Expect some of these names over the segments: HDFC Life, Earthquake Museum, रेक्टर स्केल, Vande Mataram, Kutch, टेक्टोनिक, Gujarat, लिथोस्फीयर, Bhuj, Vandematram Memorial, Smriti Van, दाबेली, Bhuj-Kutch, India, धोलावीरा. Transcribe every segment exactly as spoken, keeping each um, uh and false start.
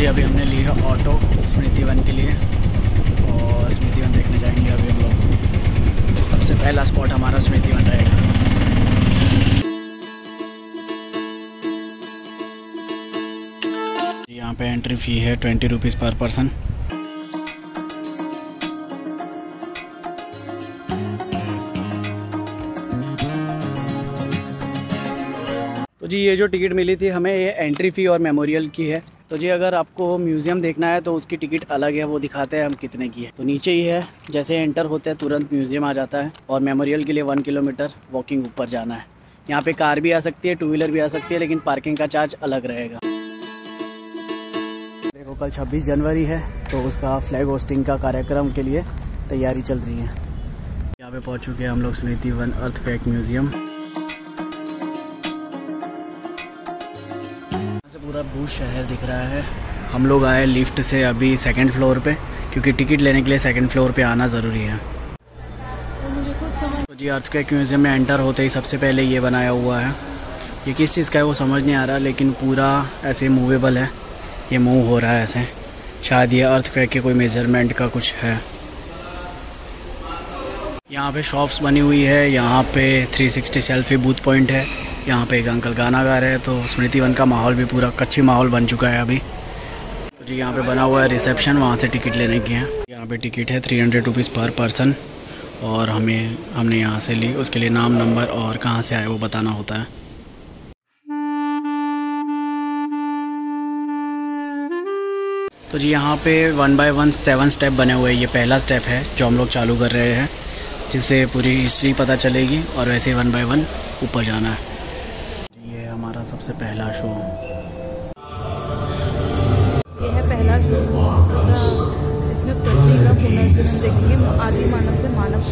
जी अभी हमने ली है ऑटो स्मृति वन के लिए और स्मृति वन देखने जाएंगे अभी हम लोग। सबसे पहला स्पॉट हमारा स्मृति वन रहेगा। यहाँ पे एंट्री फ़ी है ट्वेंटी रुपीज़ पर पर्सन। तो जी ये जो टिकट मिली थी हमें, ये एंट्री फ़ी और मेमोरियल की है। तो जी अगर आपको म्यूज़ियम देखना है तो उसकी टिकट अलग है, वो दिखाते हैं हम कितने की है। तो नीचे ही है, जैसे एंटर होते हैं तुरंत म्यूज़ियम आ जाता है। और मेमोरियल के लिए वन किलोमीटर वॉकिंग ऊपर जाना है। यहाँ पे कार भी आ सकती है, टू व्हीलर भी आ सकती है, लेकिन पार्किंग का चार्ज अलग रहेगा। देखो कल छब्बीस जनवरी है तो उसका फ्लैग होस्टिंग का कार्यक्रम के लिए तैयारी चल रही है। यहाँ पे पहुँच चुके हैं हम लोग स्मृति वन अर्थक्वेक म्यूज़ियम। पूरा भुज शहर दिख रहा है। हम लोग आए लिफ्ट से अभी सेकंड फ्लोर पे, क्योंकि टिकट लेने के लिए सेकंड फ्लोर पे आना ज़रूरी है। तो जी अर्थक्वेक म्यूज़ियम में एंटर होते ही सबसे पहले ये बनाया हुआ है, ये किस चीज़ का है वो समझ नहीं आ रहा, लेकिन पूरा ऐसे मूवेबल है, ये मूव हो रहा है ऐसे। शायद ये अर्थक्वेक के कोई मेजरमेंट का कुछ है। यहाँ पे शॉप्स बनी हुई है, यहाँ पे three sixty selfie booth point है, यहाँ पे एक अंकल गाना गा रहे हैं। तो स्मृति वन का माहौल भी पूरा कच्ची माहौल बन चुका है अभी। तो जी यहाँ पे बना हुआ है रिसेप्शन, वहाँ से टिकट लेने की है। यहाँ पे टिकट है three hundred rupees per person और हमें हमने यहाँ से ली। उसके लिए नाम, नंबर और कहाँ से आए वो बताना होता है। तो जी यहाँ पे one by one seven step बने हुए हैं। ये पहला स्टेप है जो हम लोग चालू कर रहे हैं, जिससे पूरी हिस्ट्री पता चलेगी। और वैसे वन बाय वन ऊपर जाना है। ये हमारा सबसे पहला शो, ये है पहला शो। इसमें पृथ्वी का पुनर्जन्म देखेंगे, आदि मानव से मानव से।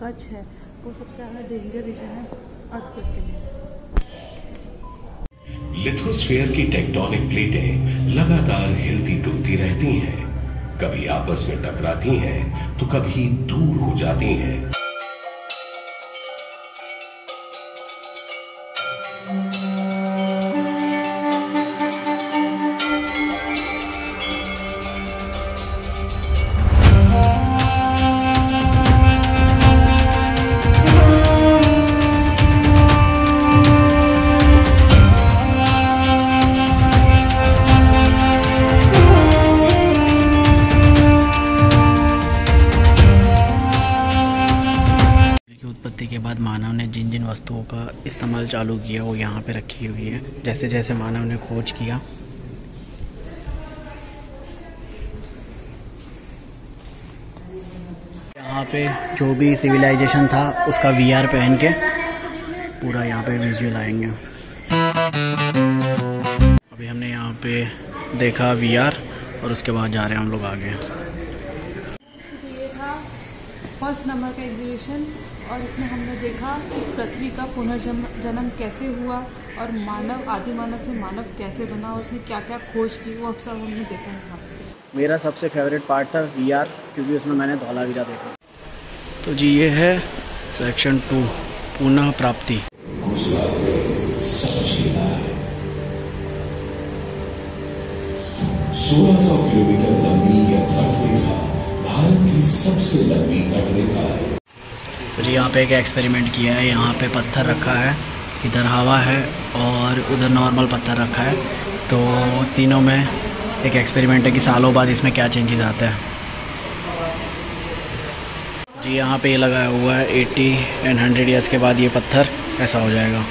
कच्छ है वो सबसे ज़्यादा डेंजर रीजन है अर्थक्वेक के लिए। लिथोस्फीयर की टेक्टोनिक प्लेटें लगातार हिलती डुलती रहती हैं, कभी आपस में टकराती हैं तो कभी दूर हो जाती हैं। वस्तुओं का इस्तेमाल चालू किया वो यहाँ पे रखी हुई है, जैसे जैसे मानव ने खोज किया। यहाँ पे जो भी सिविलाइजेशन था उसका वीआर पहन के पूरा यहाँ पे विजुअल आएंगे। अभी हमने यहाँ पे देखा वीआर और उसके बाद जा रहे हैं हम लोग आगे। ये था फर्स्ट नंबर का एग्जीबिशन और इसमें हमने देखा कि पृथ्वी का पुनर्जन्म जन्म कैसे हुआ और मानव आदि मानव से मानव कैसे बना, उसने क्या क्या खोज की वो अब सब हमने देखा था। मेरा सबसे फेवरेट पार्ट था वीआर, क्योंकि उसमें मैंने धोलावीरा देखा। तो जी ये है सेक्शन टू, पुनः प्राप्ति। सोलह सौ किलोमीटर लंबी यह तटरेखा भारत की सबसे लंबी तटरेखा है। तो जी यहाँ पे एक एक्सपेरिमेंट किया है, यहाँ पे पत्थर रखा है, इधर हवा है और उधर नॉर्मल पत्थर रखा है। तो तीनों में एक एक्सपेरिमेंट है कि सालों बाद इसमें क्या चेंजेस आते हैं। जी यहाँ पे ये लगाया हुआ है एटी एंड हंड्रेड ईयर्स के बाद ये पत्थर ऐसा हो जाएगा।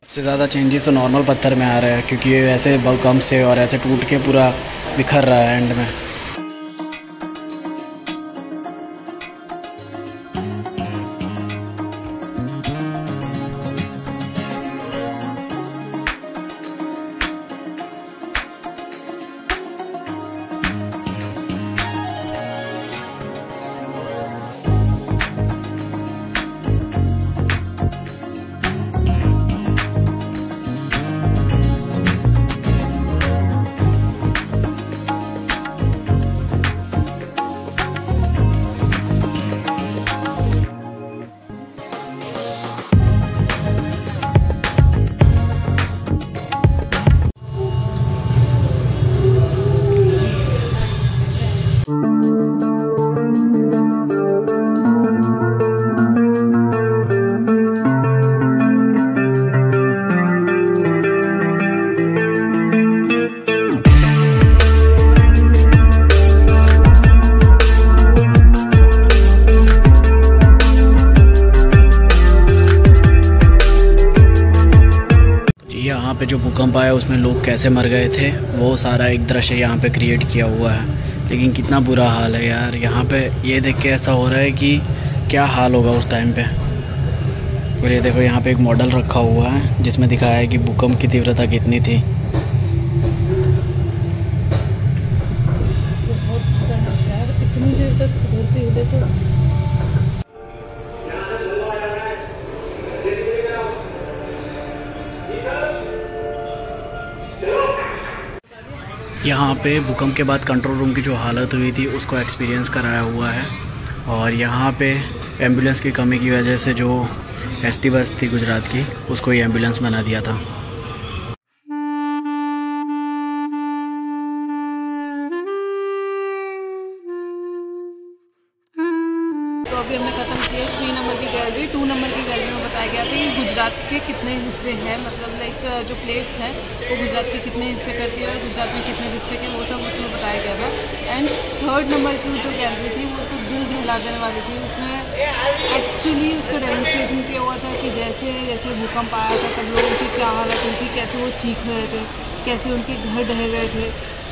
सबसे ज़्यादा चेंजेस तो नॉर्मल पत्थर में आ रहा है, क्योंकि ये ऐसे भूकंप से और ऐसे टूट के पूरा बिखर रहा है एंड में। जो भूकंप आया उसमें लोग कैसे मर गए थे वो सारा एक दृश्य यहाँ पे क्रिएट किया हुआ है। लेकिन कितना बुरा हाल है यार यहाँ पे, ये देख के ऐसा हो रहा है कि क्या हाल होगा उस टाइम पे। और ये देखो यहाँ पे एक मॉडल रखा हुआ है जिसमें दिखाया है कि भूकंप की तीव्रता कितनी थी। यहाँ पे भूकंप के बाद कंट्रोल रूम की जो हालत हुई थी उसको एक्सपीरियंस कराया हुआ है। और यहाँ पे एम्बुलेंस की कमी की वजह से जो एसटी बस थी गुजरात की, उसको ही एम्बुलेंस बना दिया था। तो अभी हमने खत्म किया थ्री नंबर की गैलरी। टू नंबर की गैलरी में बताया गया था कि गुजरात के कितने हिस्से हैं, मतलब लाइक जो प्लेट्स हैं वो गुजरात के कितने हिस्से करती है और गुजरात में कितने डिस्ट्रिक्ट हैं, वो सब उसमें बताया गया था। एंड थर्ड नंबर की जो गैलरी थी वो तो दिल दहला देने वाली थी। उसमें एक्चुअली उसको डेमोन्स्ट्रेशन किया हुआ था कि जैसे जैसे भूकंप आया था तब लोगों की क्या हालत हुई थी, कैसे वो चीख रहे थे, कैसे उनके घर ढह गए थे।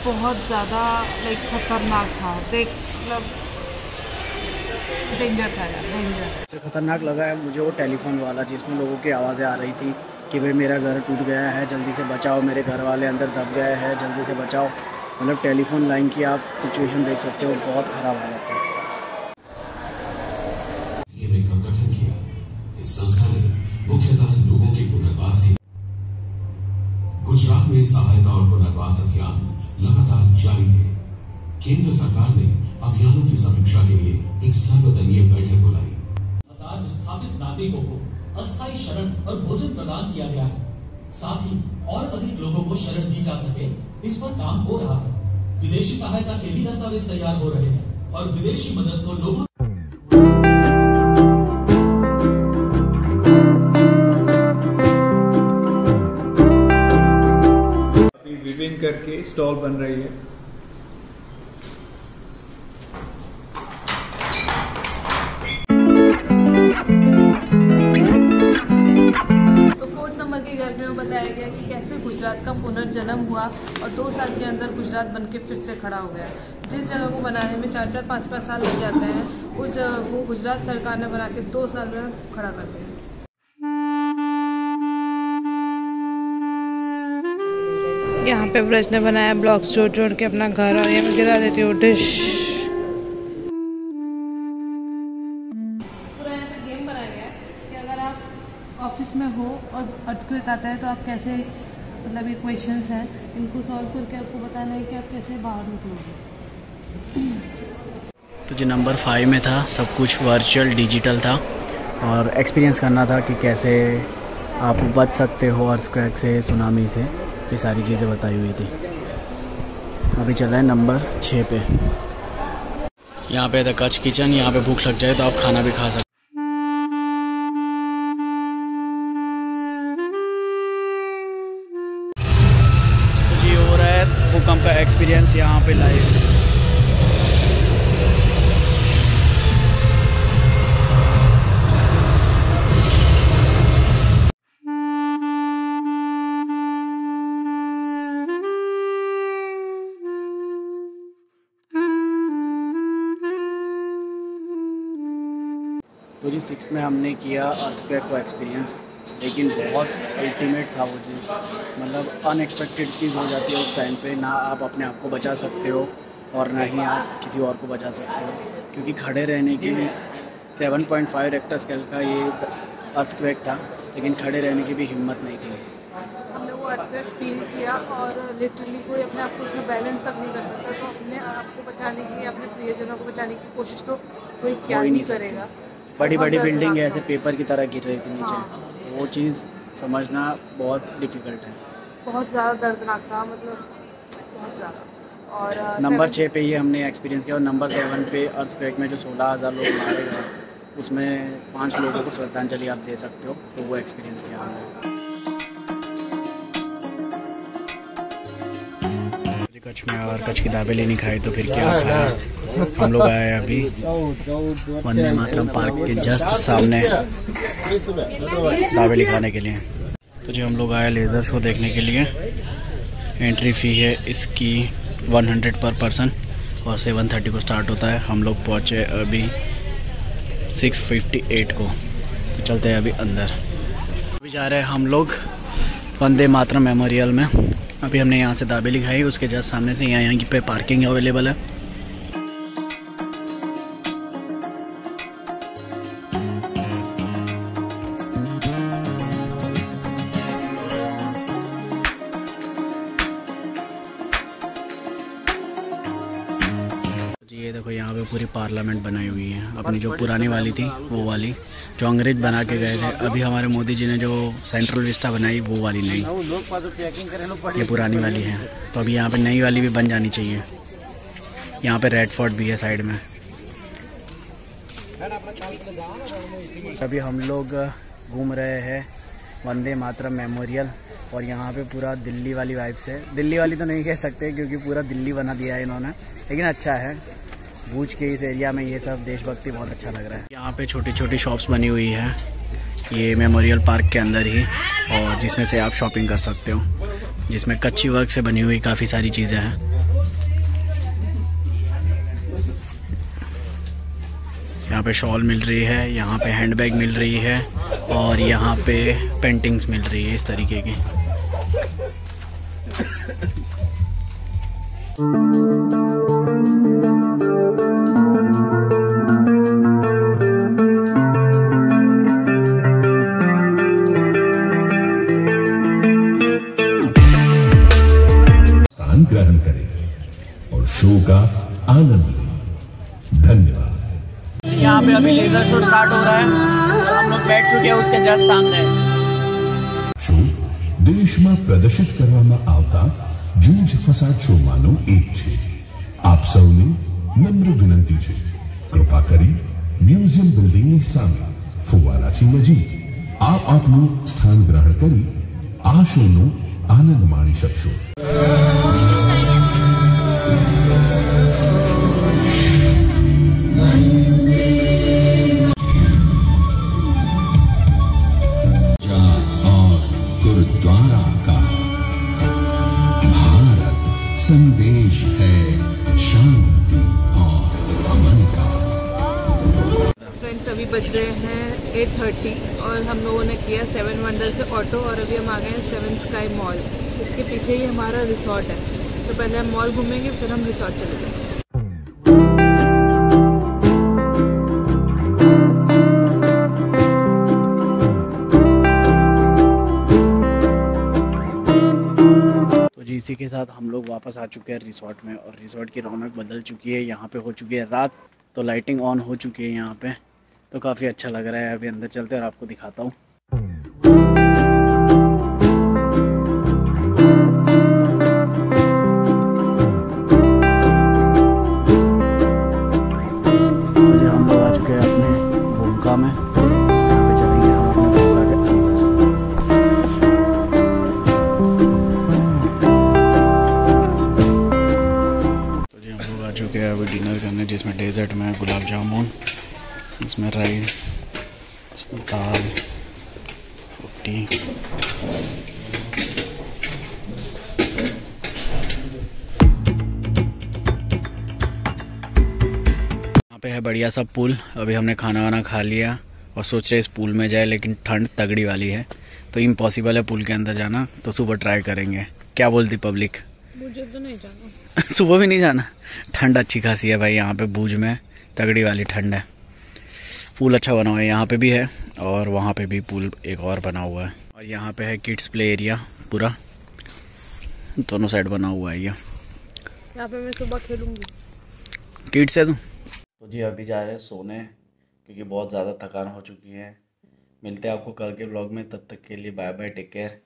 बहुत ज़्यादा लाइक खतरनाक था, देख मतलब डेंजर था यार, डेंजर। सबसे खतरनाक लगा है मुझे वो टेलीफोन वाला जिसमें लोगों की आवाज़ें आ रही थी कि भाई मेरा घर टूट गया है, जल्दी से बचाओ, मेरे घर वाले अंदर दब गए हैं, जल्दी से बचाओ। मतलब टेलीफोन लाइन की आप सिचुएशन देख सकते हो, बहुत खराब हालत है। इस संस्था ने मुख्यतः लोगों के पुनर्वास के गुजरात में सहायता और पुनर्वास अभियान लगातार जारी है। केंद्र सरकार ने अभियानों की समीक्षा के लिए एक सर्वदलीय बैठक बुलाई। हजार विस्थापित नागरिकों को अस्थायी शरण और भोजन प्रदान किया गया है, साथ ही और अधिक लोगों को शरण दी जा सके इस पर काम हो रहा है। विदेशी सहायता के भी दस्तावेज तैयार हो रहे हैं और विदेशी मदद को लोगों विभिन्न करके स्टॉल बन रही है। बताया गया कि कैसे गुजरात का पुनर्जन्म हुआ और दो साल के अंदर गुजरात बनके फिर से खड़ा हो गया। जिस जगह को बनाने में चार चार पाँच पाँच साल लग जाते हैं, उस जगह को गुजरात सरकार ने बना के दो साल में खड़ा कर दिया। यहाँ पे ब्रज ने बनाया ब्लॉक्स जोड़ जोड़ के अपना घर, और ये मैं गिरा देती हूँ डिश। ऑफिस में हो और अर्थक्वेक आता है तो आप कैसे, मतलब ये क्वेश्चंस हैं, इनको सॉल्व करके आपको बताना है कि आप कैसे बाहर निकलोगे। तो जो नंबर फाइव में था सब कुछ वर्चुअल डिजिटल था और एक्सपीरियंस करना था कि कैसे आप बच सकते हो अर्थक्वेक से, सुनामी से, ये सारी चीज़ें बताई हुई थी। अभी चल रहा है नंबर छः पे। यहाँ पे द कच्छ किचन, यहाँ पे भूख लग जाए तो आप खाना भी खा सकते। भूकंप का एक्सपीरियंस यहाँ पे लाइव। तो जी सिक्स में हमने किया अर्थक्वेक को एक्सपीरियंस, लेकिन बहुत अल्टीमेट था वो चीज़। मतलब अनएक्सपेक्टेड चीज़ हो जाती है उस टाइम पे, ना आप अपने आप को बचा सकते हो और ना ही आप किसी और को बचा सकते हो, क्योंकि खड़े रहने की भी सात पॉइंट पाँच रेक्टर स्केल का ये अर्थक्वेक था, लेकिन खड़े रहने की भी हिम्मत नहीं थी। हमने वो अर्थक्वेक फील किया और लिटरली कोई अपने आप को उसमें बैलेंस तक नहीं कर सकता, तो अपने आप को बचाने की, अपने प्रियजनों को बचाने की कोशिश तो कोई क्या ही नहीं करेगा। बड़ी बड़ी बिल्डिंग ऐसे पेपर की तरह गिर रही थी नीचे, वो चीज़ समझना बहुत डिफ़िकल्ट है। बहुत ज़्यादा दर्दनाक था, मतलब बहुत ज़्यादा। और नंबर छः पे ये हमने एक्सपीरियंस किया। और नंबर सेवन पे अर्थक्वेक में जो सोलह हज़ार लोग मारे गए, उसमें पाँच लोगों को श्रद्धांजलि आप दे सकते हो, तो वो एक्सपीरियंस किया हमने। कच्छ में और कच्छ की दाबेली नहीं खाई तो फिर क्या खाया। हम लोग आए अभी वंदे मातरम पार्क के जस्ट सामने दाबेली खाने के लिए। तो जी हम लोग आए लेज़र शो देखने के लिए। एंट्री फ़ी है इसकी सौ पर पर्सन और सात तीस को स्टार्ट होता है। हम लोग पहुँचे अभी छह अट्ठावन को, तो चलते हैं अभी अंदर। अभी जा रहे हैं हम लोग वंदे मातरम मेमोरियल में। अभी हमने यहाँ से दाबेली खाई, उसके जस्ट सामने से यहाँ यहाँ पे पार्किंग अवेलेबल है। ये देखो यहाँ पे पूरी पार्लियामेंट बनाई हुई है, अपनी जो पुरानी वाली थी वो वाली जो अंग्रेज बना के गए थे। अभी हमारे मोदी जी ने जो सेंट्रल विस्टा बनाई वो वाली नहीं, ये पुरानी वाली है। तो अभी यहाँ पे नई वाली भी बन जानी चाहिए। यहाँ पे रेड फोर्ट भी है साइड में। अभी हम लोग घूम रहे हैं वंदे मातरम मेमोरियल और यहाँ पे पूरा दिल्ली वाली वाइब्स है। दिल्ली वाली तो नहीं कह सकते क्योंकि पूरा दिल्ली बना दिया है इन्होंने, लेकिन अच्छा है। भूज के इस एरिया में ये सब देशभक्ति बहुत अच्छा लग रहा है। यहाँ पे छोटी छोटी शॉप्स बनी हुई है ये मेमोरियल पार्क के अंदर ही, और जिसमें से आप शॉपिंग कर सकते हो, जिसमें कच्ची वर्क से बनी हुई काफ़ी सारी चीज़ें हैं। यहाँ पे शॉल मिल रही है, यहाँ पे हैंडबैग मिल रही है और यहाँ पे पेंटिंग्स मिल रही है इस तरीके की। अभी लेजर शो स्टार्ट हो रहा है, हम लोग बैठ चुके हैं उसके जस्ट सामने। शो देश में प्रदर्शित કરવામાં આવતા જૂજ ફસાદ શો માનો એક છે। આપ સૌને નમ્ર વિનંતી છે, કૃપા કરી મ્યુઝિયમ બિલ્ડિંગની સામે ફુવારાથી નજીક આ આપનું સ્થાન ગ્રહણ કરી આ શોનો આનંદ માણી શકશો। संदेश है शांति और अमन का। फ्रेंड्स अभी बज रहे हैं आठ तीस और हम लोगों ने किया सेवन वंडर से ऑटो और अभी हम आ गए हैं सेवन स्काई मॉल। इसके पीछे ही हमारा रिसोर्ट है, तो पहले हम मॉल घूमेंगे फिर हम रिसोर्ट चले जाएंगे। इसी के साथ हम लोग वापस आ चुके हैं रिसोर्ट में और रिसोर्ट की रौनक बदल चुकी है। यहाँ पे हो चुकी है रात, तो लाइटिंग ऑन हो चुकी है यहाँ पे, तो काफ़ी अच्छा लग रहा है। अभी अंदर चलते हैं और आपको दिखाता हूँ। तो हम लोग आ चुके हैं अपने भूमिका में। अभी डिनर करने, जिसमें डेजर्ट में गुलाब जामुन, इसमें राइस, इसमें दाल, रोटी। यहाँ पे है बढ़िया सा पूल। अभी हमने खाना वाना खा लिया और सोच रहे इस पूल में जाए, लेकिन ठंड तगड़ी वाली है तो इम्पॉसिबल है पूल के अंदर जाना। तो सुबह ट्राई करेंगे, क्या बोलती पब्लिक? मुझे तो नहीं जाना। सुबह भी नहीं जाना, ठंड अच्छी खासी है भाई यहाँ पे। भुज में तगड़ी वाली ठंड है। पूल अच्छा बना हुआ है, यहाँ पे भी है और वहाँ पे भी पूल एक और बना हुआ है। और यहाँ पे है किड्स प्ले एरिया, पूरा दोनों साइड बना हुआ है। ये यहाँ पे मैं सुबह खेलूँगी। किड्स है तुम? तो जी अभी जा रहे हैं सोने क्योंकि बहुत ज़्यादा थकान हो चुकी है। मिलते हैं आपको कल के ब्लॉग में, तब तक के लिए बाय बाय, टेक केयर।